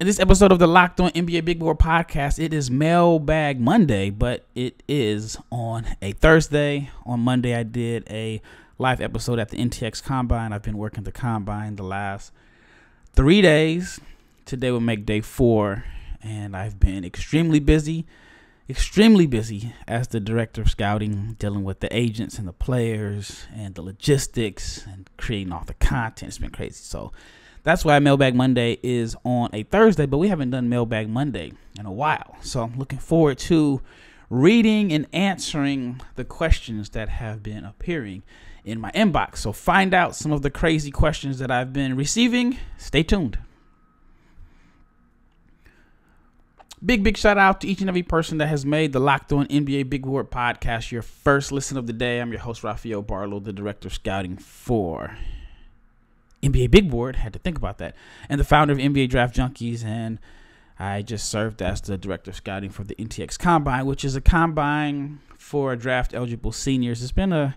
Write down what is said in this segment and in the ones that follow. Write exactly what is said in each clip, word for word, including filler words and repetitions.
In this episode of the Locked On N B A Big Board podcast, it is Mailbag Monday, but it is on a Thursday. On Monday, I did a live episode at the N T X Combine. I've been working the Combine the last three days. Today will make day four, and I've been extremely busy, extremely busy as the director of scouting, dealing with the agents and the players and the logistics and creating all the content. It's been crazy, so that's why Mailbag Monday is on a Thursday, but we haven't done Mailbag Monday in a while. So I'm looking forward to reading and answering the questions that have been appearing in my inbox. So find out some of the crazy questions that I've been receiving. Stay tuned. Big, big shout out to each and every person that has made the Locked On N B A Big Board podcast your first listen of the day. I'm your host, Rafael Barlow, the director of scouting for N B A Big Board, had to think about that, and the founder of N B A Draft Junkies, and I just served as the director of scouting for the N T X Combine, which is a combine for draft-eligible seniors. It's been a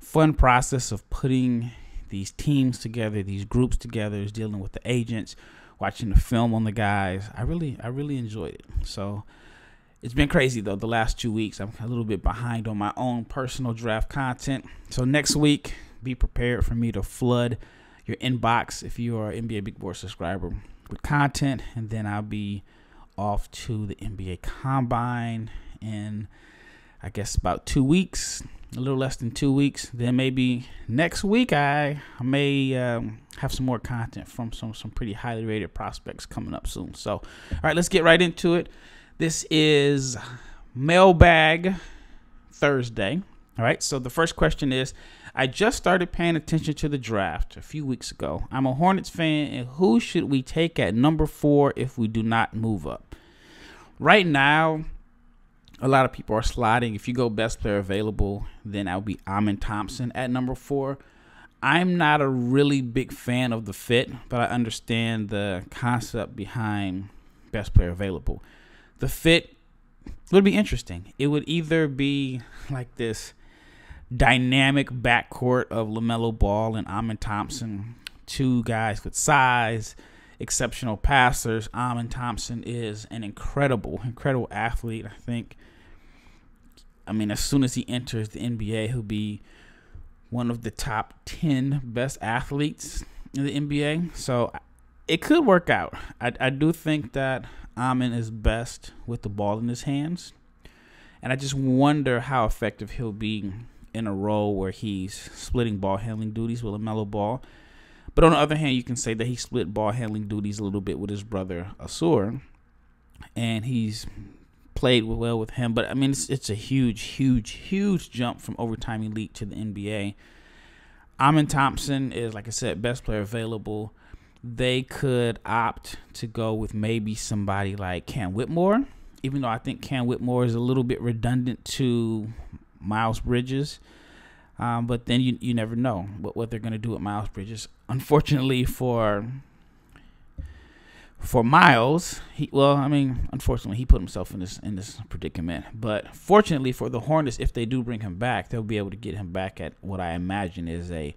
fun process of putting these teams together, these groups together, dealing with the agents, watching the film on the guys. I really, I really enjoyed it. So it's been crazy, though, the last two weeks. I'm a little bit behind on my own personal draft content. So next week, be prepared for me to flood your inbox if you are an N B A Big Board subscriber with content, and then I'll be off to the N B A Combine in, I guess, about two weeks, a little less than two weeks. Then maybe next week I, I may um, have some more content from some some pretty highly rated prospects coming up soon. So, all right, let's get right into it. This is Mailbag Thursday. All right, so the first question is, I just started paying attention to the draft a few weeks ago. I'm a Hornets fan, and who should we take at number four if we do not move up? Right now, a lot of people are sliding. If you go best player available, then I'll be Amen Thompson at number four. I'm not a really big fan of the fit, but I understand the concept behind best player available. The fit would be interesting. It would either be like this dynamic backcourt of LaMelo Ball and Amen Thompson, two guys with size, exceptional passers. Amen Thompson is an incredible, incredible athlete. I think, I mean, as soon as he enters the N B A, he'll be one of the top ten best athletes in the N B A. So it could work out. I, I do think that Amen is best with the ball in his hands, and I just wonder how effective he'll be in a role where he's splitting ball handling duties with LaMelo Ball. But on the other hand, you can say that he split ball handling duties a little bit with his brother Ausar, and he's played well with him. But I mean, it's, it's a huge, huge, huge jump from overtime elite to the N B A. Amen Thompson is, like I said, best player available. They could opt to go with maybe somebody like Cam Whitmore, even though I think Cam Whitmore is a little bit redundant to Miles Bridges, um, but then you you never know what, what they're going to do with Miles Bridges. Unfortunately for for Miles, he well, I mean, unfortunately he put himself in this in this predicament. But fortunately for the Hornets, if they do bring him back, they'll be able to get him back at what I imagine is a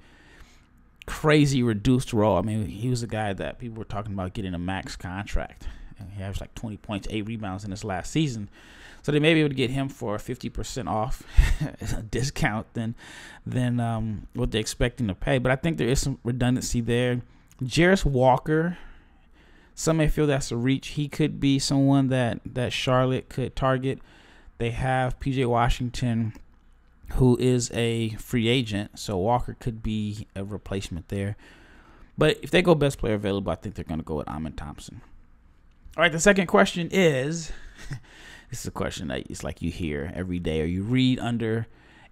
crazy reduced role. I mean, he was a guy that people were talking about getting a max contract, and he averaged like twenty points, eight rebounds in his last season. So they may be able to get him for fifty percent off a discount than than um, what they're expecting to pay. But I think there is some redundancy there. Jairus Walker, some may feel that's a reach. He could be someone that, that Charlotte could target. They have P J Washington, who is a free agent, so Walker could be a replacement there. But if they go best player available, I think they're going to go with Amen Thompson. All right, the second question is... This is a question that it's like you hear every day or you read under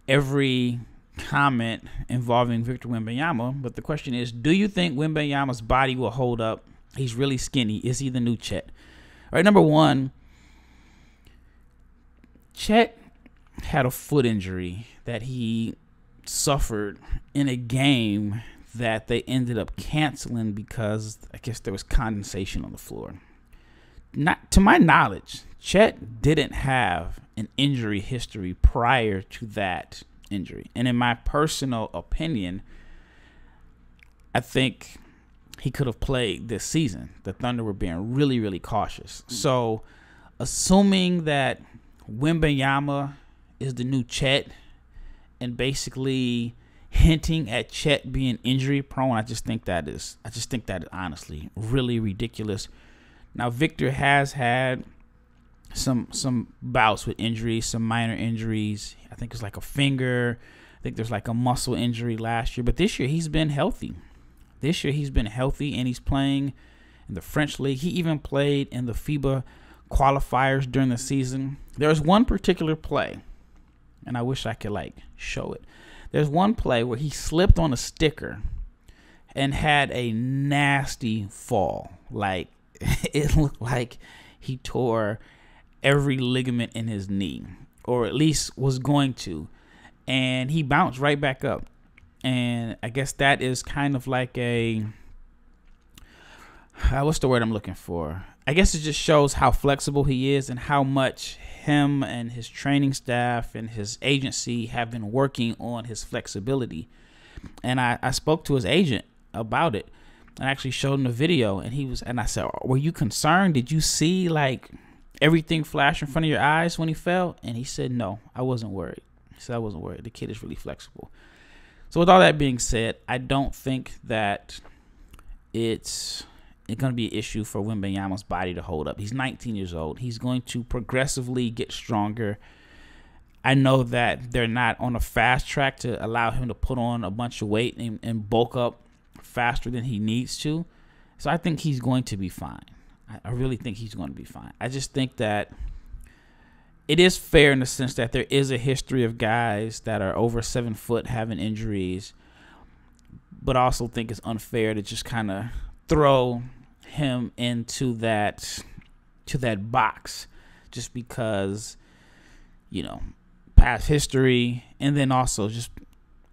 every comment involving Victor Wembanyama. But the question is, do you think Wembanyama's body will hold up? He's really skinny. Is he the new Chet? All right, number one, Chet had a foot injury that he suffered in a game that they ended up canceling because I guess there was condensation on the floor. Not to my knowledge, Chet didn't have an injury history prior to that injury. And in my personal opinion, I think he could have played this season. The Thunder were being really, really cautious. So assuming that Wembanyama is the new Chet and basically hinting at Chet being injury prone, I just think that is, I just think that is honestly really ridiculous. Now, Victor has had some some bouts with injuries, some minor injuries. I think it's like a finger. I think there's like a muscle injury last year, but this year he's been healthy. This year he's been healthy and he's playing in the French League. He even played in the FIBA qualifiers during the season. There's one particular play, and I wish I could like show it. There's one play where he slipped on a sticker and had a nasty fall. Like it looked like he tore every ligament in his knee, or at least was going to, and he bounced right back up. And I guess that is kind of like a, what's the word I'm looking for? I guess it just shows how flexible he is and how much him and his training staff and his agency have been working on his flexibility. And I, I spoke to his agent about it. I actually showed him the video, and he was, and I said, were you concerned? Did you see like everything flash in front of your eyes when he fell? And he said, no, I wasn't worried. He said, I wasn't worried. The kid is really flexible. So with all that being said, I don't think that it's, it's going to be an issue for Wembanyama's body to hold up. He's nineteen years old. He's going to progressively get stronger. I know that they're not on a fast track to allow him to put on a bunch of weight and, and bulk up faster than he needs to. So I think he's going to be fine. I, I really think he's going to be fine. I just think that it is fair in the sense that there is a history of guys that are over seven foot having injuries, but I also think it's unfair to just kind of throw him into that to that box just because, you know, past history, and then also just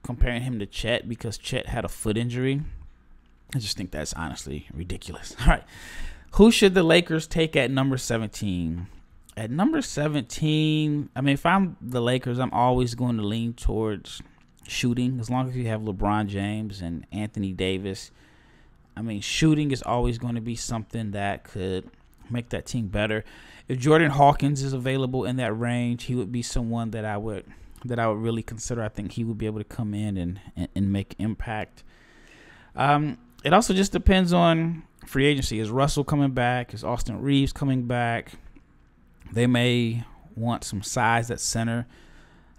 comparing him to Chet because Chet had a foot injury. I just think that's honestly ridiculous. All right, who should the Lakers take at number seventeen? At number seventeen, I mean, if I'm the Lakers, I'm always going to lean towards shooting. As long as you have LeBron James and Anthony Davis, I mean, shooting is always going to be something that could make that team better. If Jordan Hawkins is available in that range, he would be someone that I would that I would really consider. I think he would be able to come in and, and, and make impact. Um, it also just depends on free agency. Is Russell coming back? Is Austin Reeves coming back? They may want some size at center.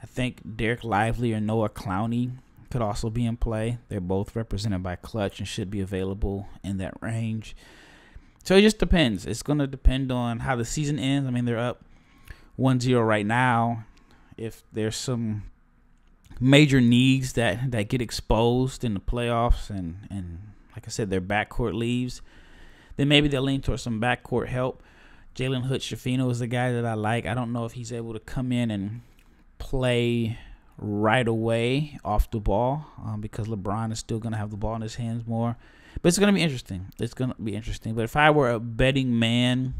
I think Derek Lively or Noah Clowney could also be in play. They're both represented by Clutch and should be available in that range. So it just depends. It's going to depend on how the season ends. I mean, they're up one zero right now. If there's some major needs that, that get exposed in the playoffs and, and, like I said, their backcourt leaves, then maybe they'll lean towards some backcourt help. Jalen Hood-Shifino is the guy that I like. I don't know if he's able to come in and play right away off the ball um, because LeBron is still going to have the ball in his hands more. But it's going to be interesting. It's going to be interesting. But if I were a betting man,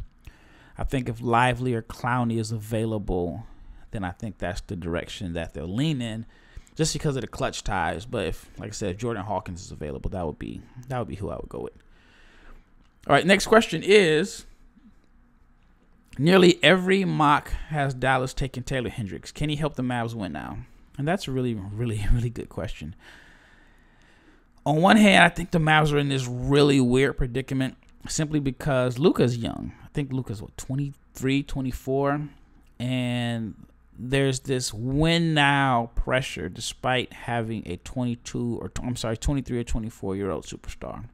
I think if Lively or Clowney is available, then I think that's the direction that they'll lean in just because of the Clutch ties. But if, like I said, if Jordan Hawkins is available, that would be, that would be who I would go with. All right, next question is, nearly every mock has Dallas taking Taylor Hendricks. Can he help the Mavs win now? And that's a really, really, really good question. On one hand, I think the Mavs are in this really weird predicament simply because Luka's young. I think Luka's, what, twenty-three, twenty-four? And there's this win now pressure despite having a twenty-two or, I'm sorry, twenty-three or twenty-four-year-old superstar.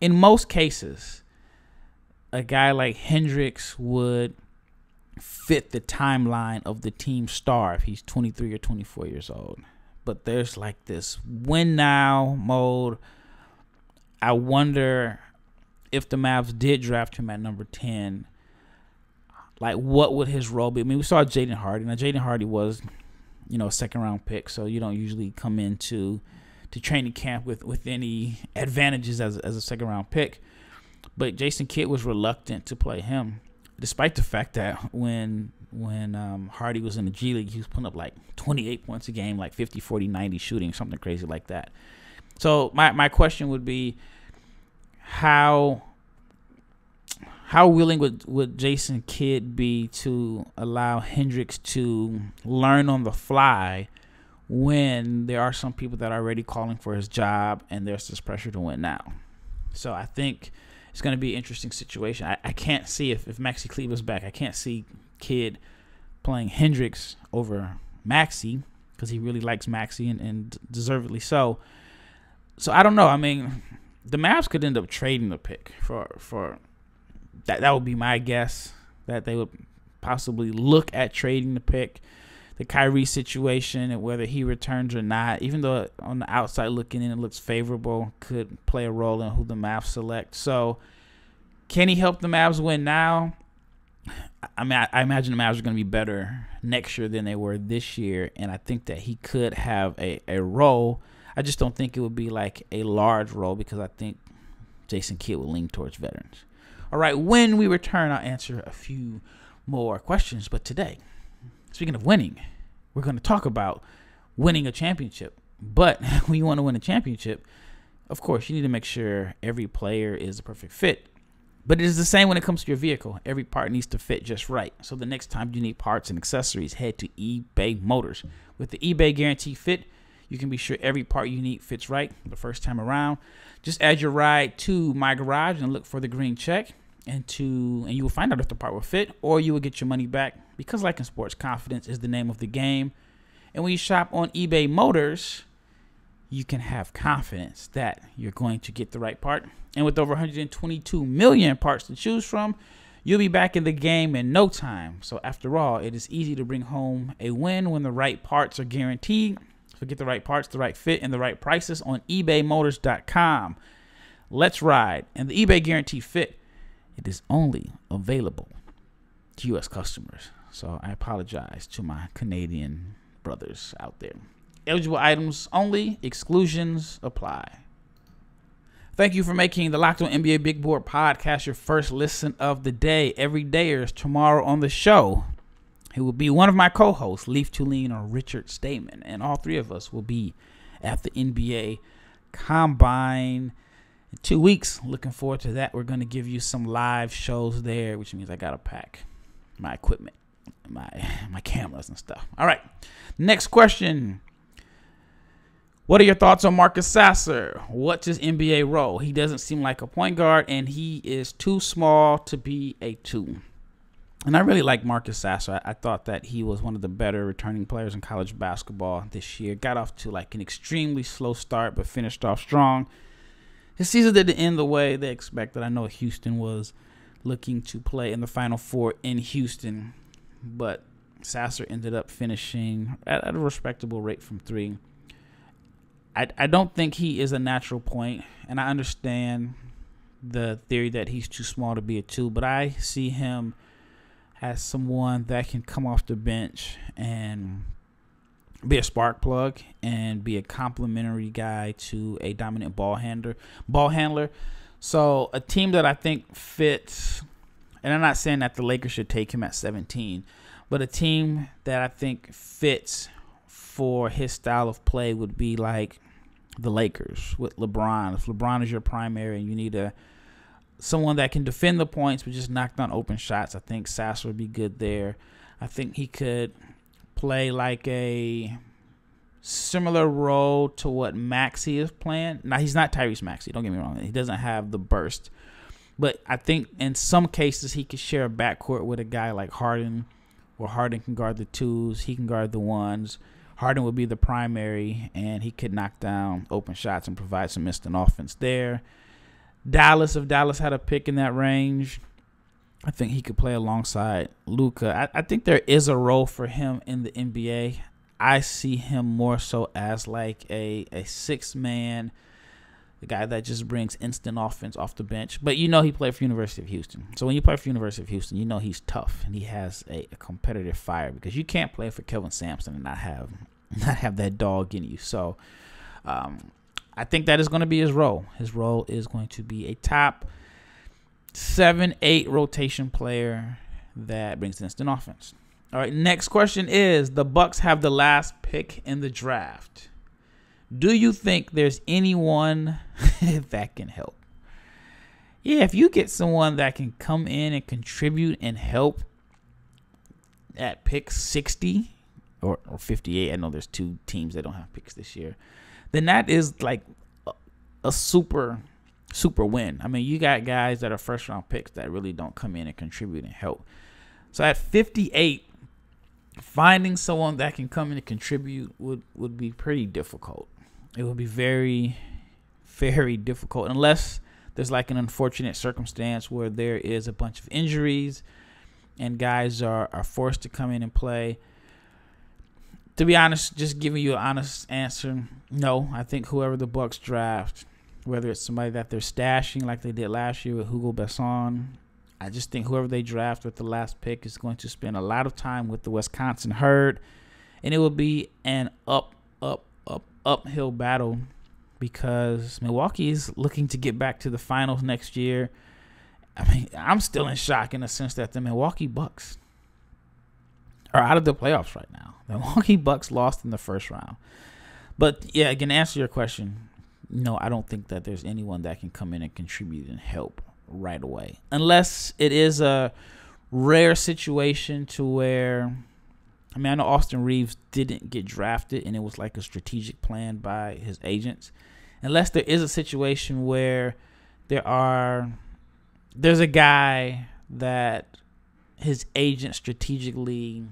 In most cases, a guy like Hendricks would fit the timeline of the team star if he's twenty-three or twenty-four years old. But there's like this win now mode. I wonder if the Mavs did draft him at number ten, like what would his role be? I mean, we saw Jaden Hardy. Now, Jaden Hardy was, you know, a second-round pick, so you don't usually come into to training camp with, with any advantages as, as a second-round pick. But Jason Kidd was reluctant to play him, despite the fact that when when um, Hardy was in the G League, he was putting up like twenty-eight points a game, like fifty, forty, ninety shooting, something crazy like that. So my, my question would be, how how willing would, would Jason Kidd be to allow Hendricks to learn on the fly when there are some people that are already calling for his job and there's this pressure to win now? So I think it's going to be an interesting situation. I, I can't see if, if Maxi Kleber's back. I can't see Kidd playing Hendricks over Maxi because he really likes Maxi and, and deservedly so. So I don't know. I mean, the Mavs could end up trading the pick for for that. That would be my guess, that they would possibly look at trading the pick. The Kyrie situation and whether he returns or not, even though on the outside looking in it looks favorable, could play a role in who the Mavs select. So can he help the Mavs win now? I mean, I, I imagine the Mavs are going to be better next year than they were this year, and I think that he could have a, a role. I just don't think it would be like a large role because I think Jason Kidd will lean towards veterans. All right, when we return, I'll answer a few more questions, but today, speaking of winning, we're going to talk about winning a championship. But when you want to win a championship, of course, you need to make sure every player is a perfect fit. But it is the same when it comes to your vehicle. Every part needs to fit just right. So the next time you need parts and accessories, head to eBay Motors. With the eBay Guarantee Fit, you can be sure every part you need fits right the first time around. Just add your ride to My Garage and look for the green check. And, to, and you will find out if the part will fit or you will get your money back, because like in sports, confidence is the name of the game. And when you shop on eBay Motors, you can have confidence that you're going to get the right part. And with over one hundred twenty-two million parts to choose from, you'll be back in the game in no time. So after all, it is easy to bring home a win when the right parts are guaranteed. So get the right parts, the right fit, and the right prices on ebay motors dot com. Let's ride. And the eBay Guarantee Fit, it is only available to U S customers. So I apologize to my Canadian brothers out there. Eligible items only. Exclusions apply. Thank you for making the Locked On N B A Big Board podcast your first listen of the day. Every day is tomorrow on the show. It will be one of my co-hosts, Leif Thulin or Richard Stayman, and all three of us will be at the N B A Combine in two weeks. Looking forward to that. We're going to give you some live shows there, which means I got to pack my equipment, my my cameras and stuff. All right. Next question. What are your thoughts on Marcus Sasser? What's his N B A role? He doesn't seem like a point guard, and he is too small to be a two. And I really like Marcus Sasser. I, I thought that he was one of the better returning players in college basketball this year. Got off to like an extremely slow start, but finished off strong. His season didn't end the way they expected. I know Houston was looking to play in the Final Four in Houston, but Sasser ended up finishing at, at a respectable rate from three. I, I don't think he is a natural point, and I understand the theory that he's too small to be a two, but I see him as someone that can come off the bench and be a spark plug and be a complimentary guy to a dominant ball handler. Ball handler. So a team that I think fits, and I'm not saying that the Lakers should take him at seventeen, but a team that I think fits for his style of play would be like the Lakers with LeBron. If LeBron is your primary and you need a someone that can defend the points but just knock down open shots, I think Sasser would be good there. I think he could play like a similar role to what Maxey is playing. Now, he's not Tyrese Maxey, don't get me wrong. He doesn't have the burst. But I think in some cases he could share a backcourt with a guy like Harden, where Harden can guard the twos, he can guard the ones. Harden would be the primary, and he could knock down open shots and provide some instant offense there. Dallas, if Dallas had a pick in that range, I think he could play alongside Luka. I, I think there is a role for him in the N B A. I see him more so as like a, a sixth man, the guy that just brings instant offense off the bench. But you know he played for University of Houston. So when you play for University of Houston, you know he's tough and he has a, a competitive fire, because you can't play for Kevin Sampson and not have not have that dog in you. So um, I think that is going to be his role. His role is going to be a top Seven, eight rotation player that brings instant offense. All right, next question is, the Bucks have the last pick in the draft. Do you think there's anyone that can help? yeah, if you get someone that can come in and contribute and help at pick sixty or, or fifty-eight, I know there's two teams that don't have picks this year, then that is like a, a super, super win. I mean, you got guys that are first-round picks that really don't come in and contribute and help. So at fifty-eight, finding someone that can come in and contribute would, would be pretty difficult. It would be very, very difficult unless there's like an unfortunate circumstance where there is a bunch of injuries and guys are, are forced to come in and play. To be honest, just giving you an honest answer, no. I think whoever the Bucks draft, whether it's somebody that they're stashing like they did last year with Hugo Besson, I just think whoever they draft with the last pick is going to spend a lot of time with the Wisconsin Herd, and it will be an up, up, up, uphill battle because Milwaukee is looking to get back to the finals next year. I mean, I'm still in shock in the sense that the Milwaukee Bucks are out of the playoffs right now. The Milwaukee Bucks lost in the first round. But, yeah, again, to answer your question, no, I don't think that there's anyone that can come in and contribute and help right away, unless it is a rare situation to where, I mean, I know Austin Reeves didn't get drafted and it was like a strategic plan by his agents. Unless there is a situation where there are there's a guy that his agent strategically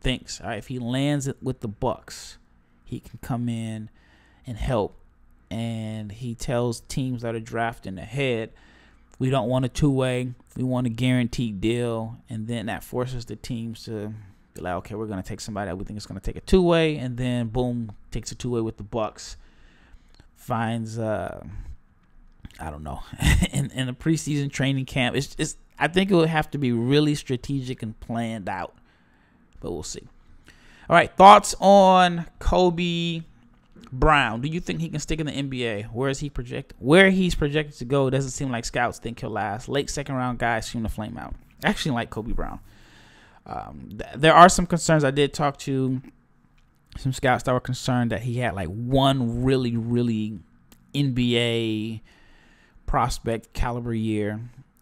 thinks, all right, if he lands it with the Bucks, he can come in and help, and he tells teams that are drafting ahead, we don't want a two-way. We want a guaranteed deal. And then that forces the teams to be like, okay, we're going to take somebody that we think is going to take a two-way. And then, boom, takes a two-way with the Bucks. Finds, uh, I don't know, in, in a preseason training camp. It's, it's, I think it would have to be really strategic and planned out. But we'll see. All right, thoughts on Kobe Brown. Do you think he can stick in the N B A? Where is he projected? Where he's projected to go doesn't seem like scouts think he'll last. Late second round guys seem to flame out. I actually like Kobe Brown. Um, th there are some concerns. I did talk to some scouts that were concerned that he had like one really, really N B A prospect caliber year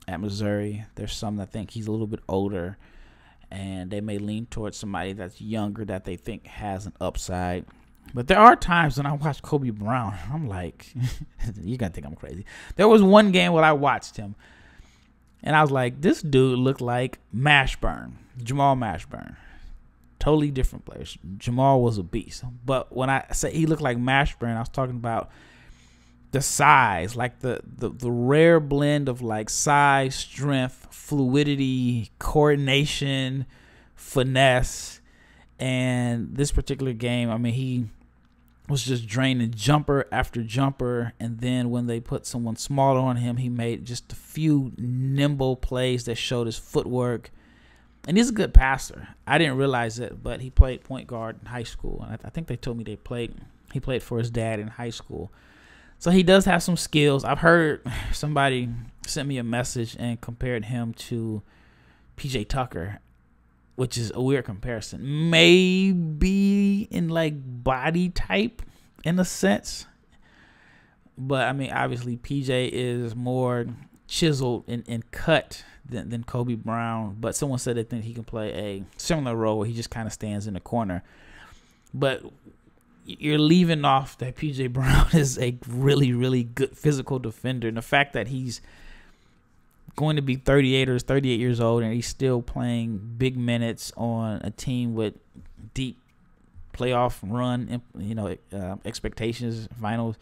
at Missouri. There's some that think he's a little bit older, and they may lean towards somebody that's younger that they think has an upside. But there are times when I watch Kobe Brown, I'm like, you're going to think I'm crazy. There was one game where I watched him, and I was like, this dude looked like Mashburn, Jamal Mashburn. Totally different players. Jamal was a beast. But when I say he looked like Mashburn, I was talking about the size, like the, the, the rare blend of like size, strength, fluidity, coordination, finesse. And this particular game, I mean, he was just draining jumper after jumper. And then when they put someone smaller on him, he made just a few nimble plays that showed his footwork. And he's a good passer. I didn't realize it, but he played point guard in high school. And I think they told me they played. he played for his dad in high school. So he does have some skills. I've heard somebody sent me a message and compared him to P J Tucker, which is a weird comparison, maybe in like body type in a sense. But I mean, obviously P J is more chiseled and, and cut than, than Kobe Brown. But someone said they think he can play a similar role where he just kind of stands in the corner. But you're leaving off that P J Brown is a really, really good physical defender. And the fact that he's going to be thirty-eight or thirty-eight years old, and he's still playing big minutes on a team with deep playoff run, you know, uh, expectations, finals.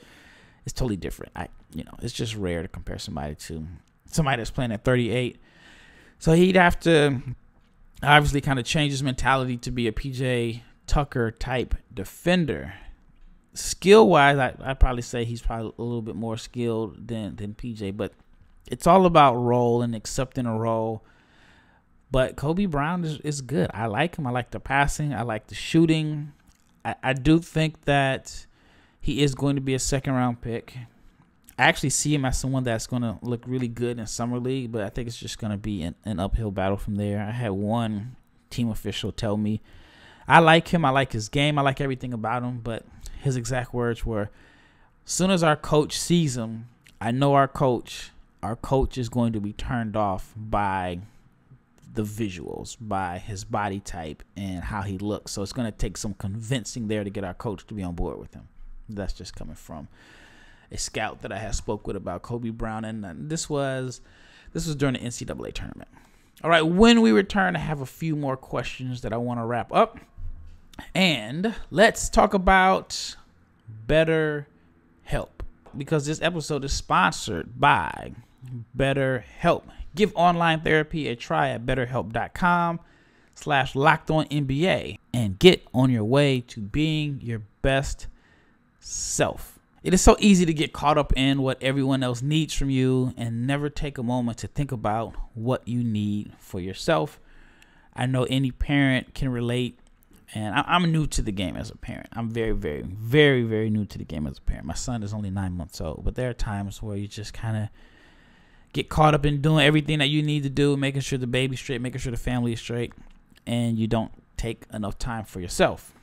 It's totally different. I, you know, it's just rare to compare somebody to somebody that's playing at thirty-eight. So he'd have to obviously kind of change his mentality to be a P J Tucker type defender. Skill wise, I, I'd probably say he's probably a little bit more skilled than than P J, but it's all about role and accepting a role. But Kobe Brown is, is good. I like him. I like the passing. I like the shooting. I, I do think that he is going to be a second-round pick. I actually see him as someone that's going to look really good in Summer League, but I think it's just going to be an, an uphill battle from there. I had one team official tell me, I like him. I like his game. I like everything about him, but his exact words were, as soon as our coach sees him, I know our coach – our coach is going to be turned off by the visuals, by his body type and how he looks. So it's going to take some convincing there to get our coach to be on board with him. That's just coming from a scout that I had spoke with about Kobe Brown, and this was this was during the N C double A tournament. All right, when we return, I have a few more questions that I want to wrap up, and let's talk about BetterHelp, because this episode is sponsored by BetterHelp. Give online therapy a try at BetterHelp dot com slash Locked On N B A and get on your way to being your best self. It is so easy to get caught up in what everyone else needs from you and never take a moment to think about what you need for yourself. I know any parent can relate, and I'm new to the game as a parent. I'm very, very, very, very new to the game as a parent. My son is only nine months old, but there are times where you just kind of get caught up in doing everything that you need to do, making sure the baby's straight, making sure the family is straight, and you don't take enough time for yourself.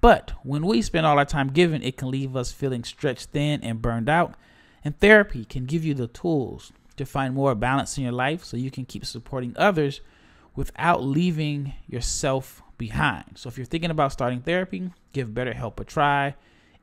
But when we spend all our time giving, it can leave us feeling stretched thin and burned out. And therapy can give you the tools to find more balance in your life so you can keep supporting others without leaving yourself behind. So if you're thinking about starting therapy, give BetterHelp a try.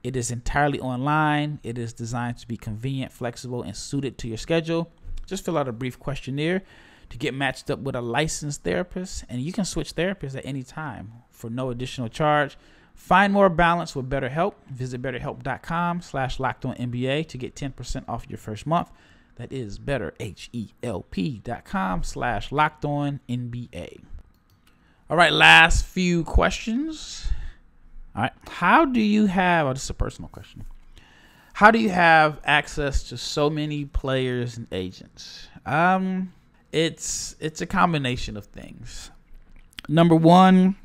It is entirely online. It is designed to be convenient, flexible, and suited to your schedule. Just fill out a brief questionnaire to get matched up with a licensed therapist, and you can switch therapists at any time for no additional charge. Find more balance with BetterHelp. Visit BetterHelp dot com slash Locked On N B A to get ten percent off your first month. That is BetterHelp dot com slash Locked On N B A. All right, last few questions. All right, how do you have, oh, this is a personal question. How do you have access to so many players and agents? Um, it's it's a combination of things. Number one,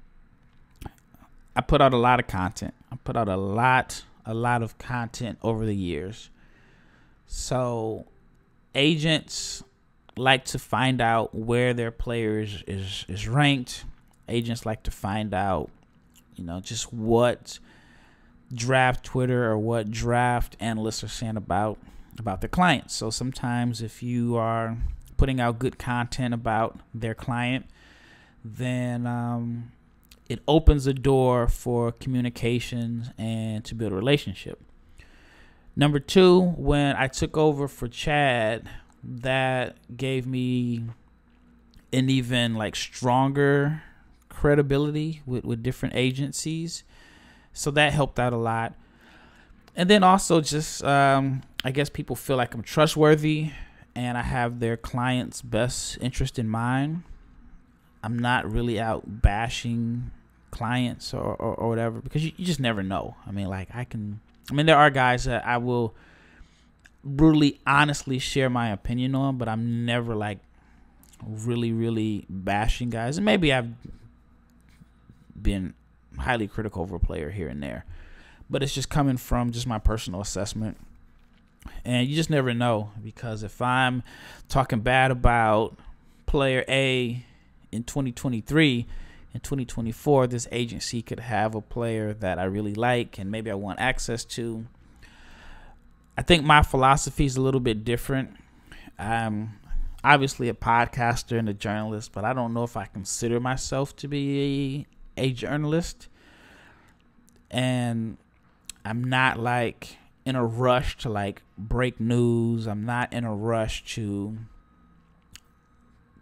I put out a lot of content. I put out a lot, a lot of content over the years. So agents like to find out where their players is, is ranked. Agents like to find out, you know, just what draft Twitter or what draft analysts are saying about, about their clients. So sometimes if you are putting out good content about their client, then um, it opens the door for communications and to build a relationship. Number two, when I took over for Chad, that gave me an even like stronger credibility with, with different agencies. So that helped out a lot. And then also just, um, I guess people feel like I'm trustworthy and I have their clients' best interest in mind. I'm not really out bashing clients or, or, or whatever, because you, you just never know. I mean, like I can, I mean, there are guys that I will brutally, honestly share my opinion on, but I'm never like really, really bashing guys. And maybe I've been highly critical of a player here and there, but it's just coming from just my personal assessment. And you just never know, because if I'm talking bad about player A in twenty twenty-three, in twenty twenty-four, this agency could have a player that I really like and maybe I want access to. I think my philosophy is a little bit different. I'm obviously a podcaster and a journalist, but I don't know if I consider myself to be a journalist. And I'm not like in a rush to like break news. I'm not in a rush to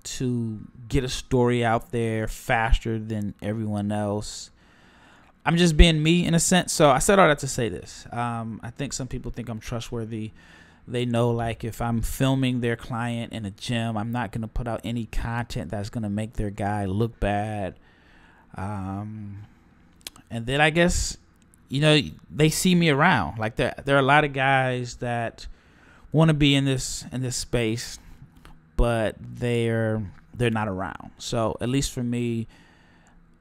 to get a story out there faster than everyone else. I'm just being me in a sense. So I said all that to say this. Um, I think some people think I'm trustworthy. They know like if I'm filming their client in a gym, I'm not going to put out any content that's going to make their guy look bad. Um, and then I guess, you know, they see me around like that. There are a lot of guys that want to be in this, in this space, but they're they're not around. So at least for me,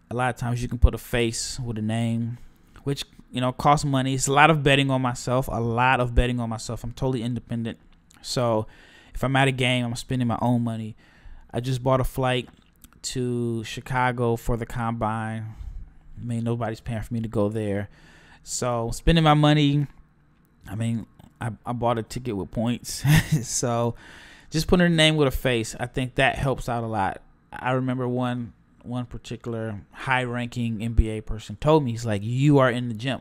a lot of times you can put a face with a name, which, you know, costs money. It's a lot of betting on myself, a lot of betting on myself. I'm totally independent. So if I'm at a game, I'm spending my own money. I just bought a flight to Chicago for the Combine. I mean, nobody's paying for me to go there. So spending my money, I mean, I, I bought a ticket with points. So just putting her name with a face, I think that helps out a lot. I remember one one particular high-ranking N B A person told me, he's like, you are in the gym.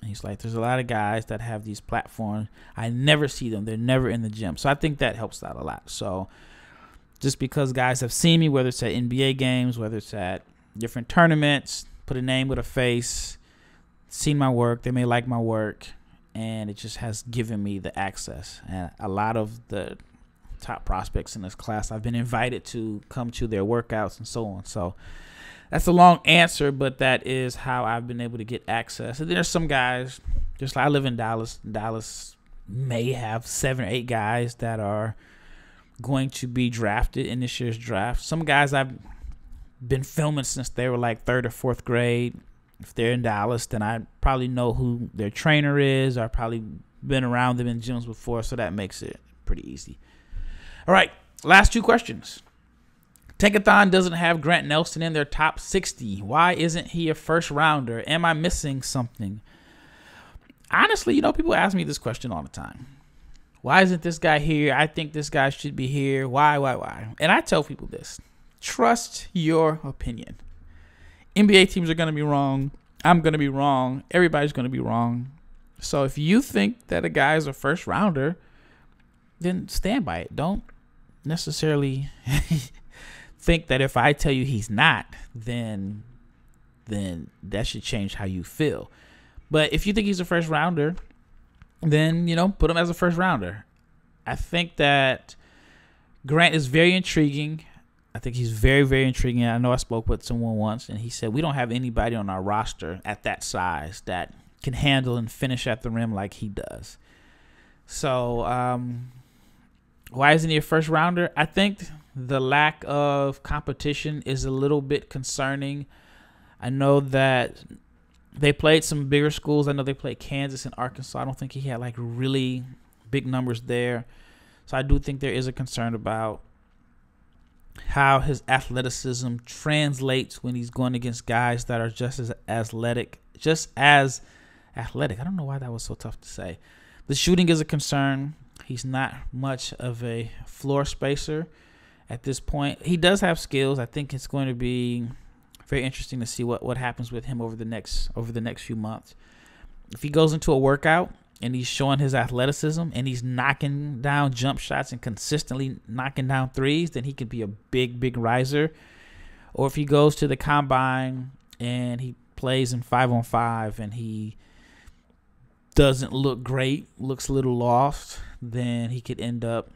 And he's like, there's a lot of guys that have these platforms. I never see them. They're never in the gym. So I think that helps out a lot. So just because guys have seen me, whether it's at N B A games, whether it's at different tournaments, put a name with a face, seen my work, they may like my work, and it just has given me the access. And a lot of the top prospects in this class, I've been invited to come to their workouts and so on. So that's a long answer, but that is how I've been able to get access. And there's some guys, just like I live in Dallas. Dallas may have seven or eight guys that are going to be drafted in this year's draft. Some guys I've been filming since they were like third or fourth grade. If they're in Dallas, then I probably know who their trainer is. I've probably been around them in gyms before, so that makes it pretty easy. All right, last two questions. Tankathon doesn't have Grant Nelson in their top sixty. Why isn't he a first-rounder? Am I missing something? Honestly, you know, people ask me this question all the time. Why isn't this guy here? I think this guy should be here. Why, why, why? And I tell people this. Trust your opinion. N B A teams are going to be wrong. I'm going to be wrong. Everybody's going to be wrong. So if you think that a guy is a first-rounder, then stand by it. Don't necessarily think that if I tell you he's not, then then that should change how you feel. But if you think he's a first rounder, then, you know, put him as a first rounder. I think that Grant is very intriguing. I think he's very, very intriguing. I know I spoke with someone once, and he said, we don't have anybody on our roster at that size that can handle and finish at the rim like he does. So um, why isn't he a first rounder? I think the lack of competition is a little bit concerning. I know that they played some bigger schools. I know they played Kansas and Arkansas. I don't think he had like really big numbers there. So I do think there is a concern about how his athleticism translates when he's going against guys that are just as athletic, just as athletic. I don't know why that was so tough to say. The shooting is a concern. He's not much of a floor spacer at this point. He does have skills. I think it's going to be very interesting to see what, what happens with him over the next over the next few months. If he goes into a workout and he's showing his athleticism and he's knocking down jump shots and consistently knocking down threes, then he could be a big, big riser. Or if he goes to the combine and he plays in five on five and he doesn't look great, looks a little lost, then he could end up,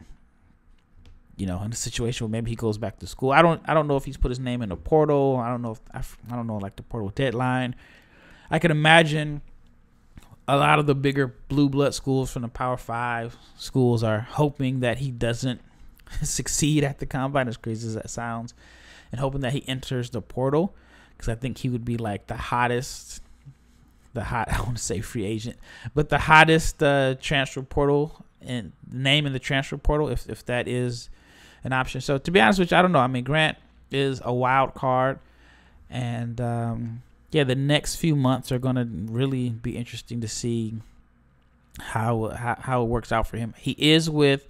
you know, in a situation where maybe he goes back to school. I don't I don't know if he's put his name in the portal. I don't know if I, I don't know like the portal deadline. I could imagine a lot of the bigger blue blood schools from the Power Five schools are hoping that he doesn't succeed at the combine, as crazy as that sounds, and hoping that he enters the portal, because I think he would be like the hottest The hot, I want to say free agent, but the hottest uh, transfer portal and name in the transfer portal, if, if that is an option. So to be honest with you, I don't know. I mean, Grant is a wild card. And, um, yeah, the next few months are going to really be interesting to see how, how, how it works out for him. He is with,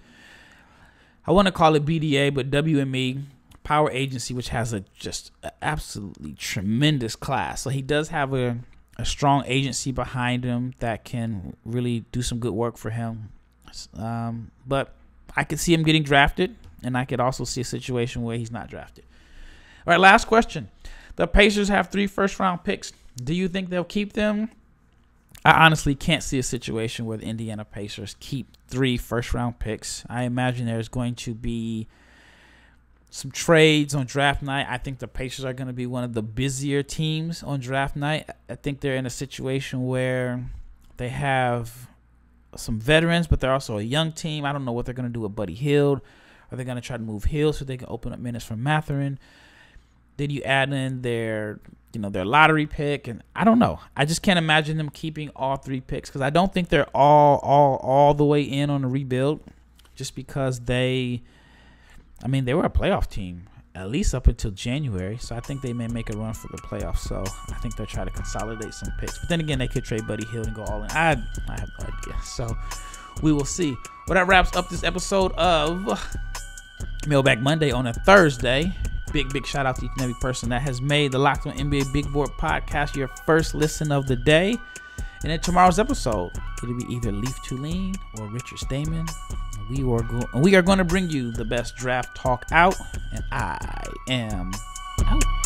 I want to call it B D A, but W M E. Power Agency, which has a just a absolutely tremendous class. So he does have a... a strong agency behind him that can really do some good work for him. Um, but I could see him getting drafted, and I could also see a situation where he's not drafted. All right, last question. The Pacers have three first-round picks. Do you think they'll keep them? I honestly can't see a situation where the Indiana Pacers keep three first-round picks. I imagine there's going to be some trades on draft night. I think the Pacers are going to be one of the busier teams on draft night. I think they're in a situation where they have some veterans, but they're also a young team. I don't know what they're going to do with Buddy Hield. Are they going to try to move Hield so they can open up minutes for Mathurin? Then you add in their, you know, their lottery pick, and I don't know. I just can't imagine them keeping all three picks, because I don't think they're all, all, all the way in on the rebuild, just because they. I mean, they were a playoff team, at least up until January. So I think they may make a run for the playoffs. So I think they'll try to consolidate some picks. But then again, they could trade Buddy Hield and go all in. I, I have no idea. So we will see. Well, that wraps up this episode of Mailbag Monday on a Thursday. Big, big shout out to each and every person that has made the Locked On N B A Big Board podcast your first listen of the day. And in tomorrow's episode, it'll be either Leif Thulin or Richard Stayman. We are, go we are going to bring you the best draft talk out, and I am out.